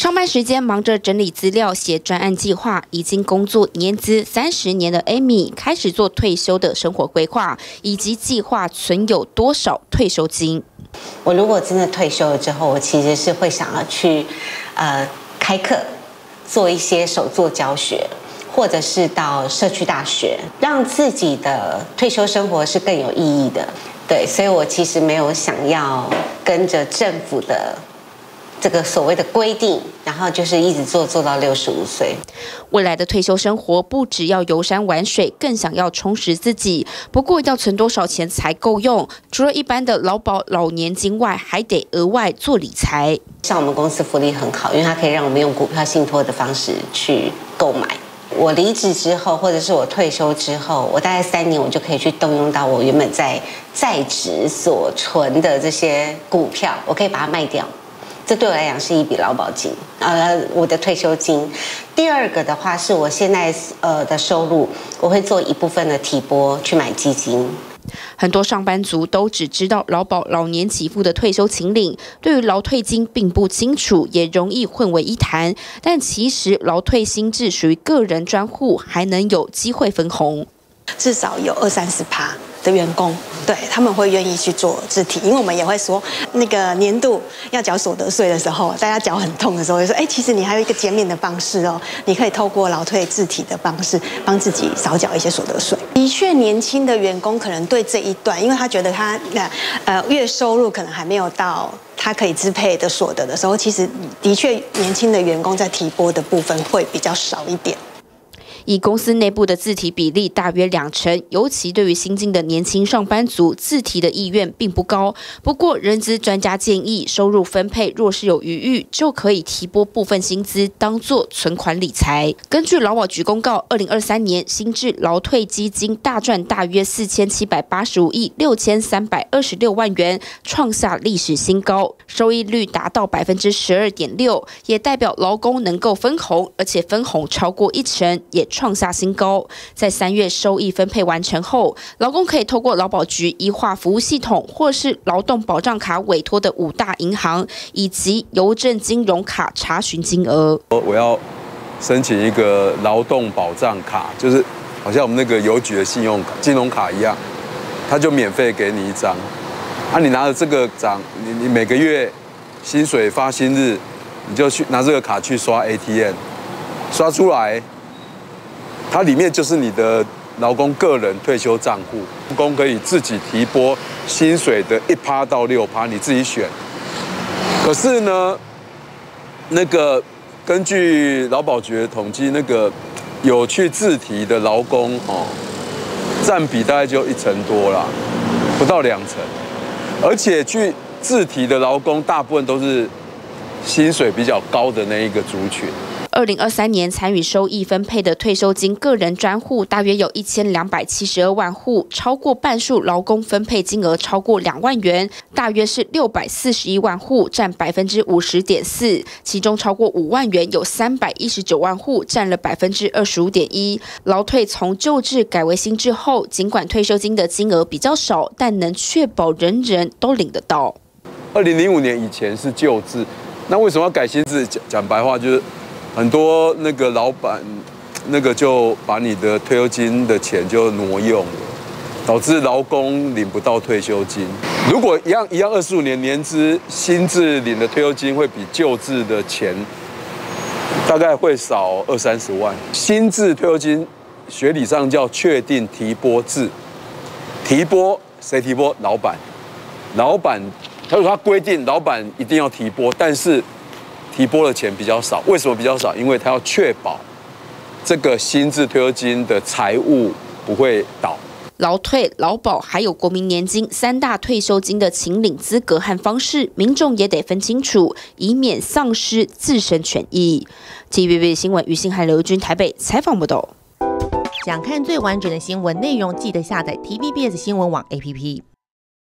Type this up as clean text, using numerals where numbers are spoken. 上班时间忙着整理资料、写专案计划，已经工作年资30年的 Amy 开始做退休的生活规划，以及计划存有多少退休金。我如果真的退休了之后，我其实是会想要去开课，做一些手作教学，或者是到社区大学，让自己的退休生活是更有意义的。对，所以我其实没有想要跟着政府的 这个所谓的规定，然后就是一直做到65岁。未来的退休生活不只要游山玩水，更想要充实自己。不过要存多少钱才够用？除了一般的劳保老年金外，还得额外做理财。像我们公司福利很好，因为它可以让我们用股票信托的方式去购买。我离职之后，或者是我退休之后，我大概3年我就可以去动用到我原本在职所存的这些股票，我可以把它卖掉。 这对我来讲是一笔劳保金，我的退休金。第二个的话是我现在的收入，我会做一部分的提拨去买基金。很多上班族都只知道劳保老年给付的退休请领，对于劳退金并不清楚，也容易混为一谈。但其实劳退新制属于个人专户，还能有机会分红，至少有20-30%。 的员工，对他们会愿意去做自提，因为我们也会说，那个年度要缴所得税的时候，大家脚很痛的时候，就说，哎，其实你还有一个减免的方式哦，你可以透过劳退自提的方式，帮自己少缴一些所得税。的确，年轻的员工可能对这一段，因为他觉得他月收入可能还没有到 他可以支配的所得的时候，其实的确年轻的员工在提拨的部分会比较少一点。 以公司内部的自提比例大约20%，尤其对于新进的年轻上班族，自提的意愿并不高。不过，人资专家建议，收入分配若是有余裕，就可以提拨部分薪资当做存款理财。根据劳保局公告，2023年新制劳退基金大赚大约4785亿6326万元，创下历史新高，收益率达到12.6%，也代表劳工能够分红，而且分红超过1成，也 创下新高，在3月收益分配完成后，劳工可以透过劳保局医化服务系统，或是劳动保障卡委托的5大银行以及邮政金融卡查询金额。我要申请一个劳动保障卡，就是好像我们那个邮局的信用卡、金融卡一样，他就免费给你1张。啊，你拿着这个张，你每个月薪水发薪日，你就去拿这个卡去刷 ATM， 刷出来 它里面就是你的劳工个人退休账户，劳工可以自己提拨薪水的1%到6%，你自己选。可是呢，那个根据劳保局的统计，那个有去自提的劳工哦，占比大概就1成多啦，不到2成。而且去自提的劳工，大部分都是薪水比较高的那一个族群。 2023年参与收益分配的退休金个人专户大约有1272万户，超过半数劳工分配金额超过2万元，大约是641万户，占50.4%。其中超过5万元有319万户，占了25.1%。劳退从旧制改为新制后，尽管退休金的金额比较少，但能确保人人都领得到。2005年以前是旧制，那为什么要改新制？讲白话就是 很多那个老板，那个就把你的退休金的钱就挪用了，导致劳工领不到退休金。如果一样25年年资新制领的退休金，会比旧制的钱大概会少20-30万。新制退休金学理上叫确定提拨制，提拨谁提拨？老板，老板他说他规定老板一定要提拨，但是 提拨的钱比较少，为什么比较少？因为他要确保这个新制退休金的财务不会倒。 劳退、劳保还有国民年金3大退休金的请领资格和方式，民众也得分清楚，以免丧失自身权益。TVB 新闻于信涵、刘君台北采访报道。想看最完整的新闻内容，记得下载 TVBS 新闻网 APP。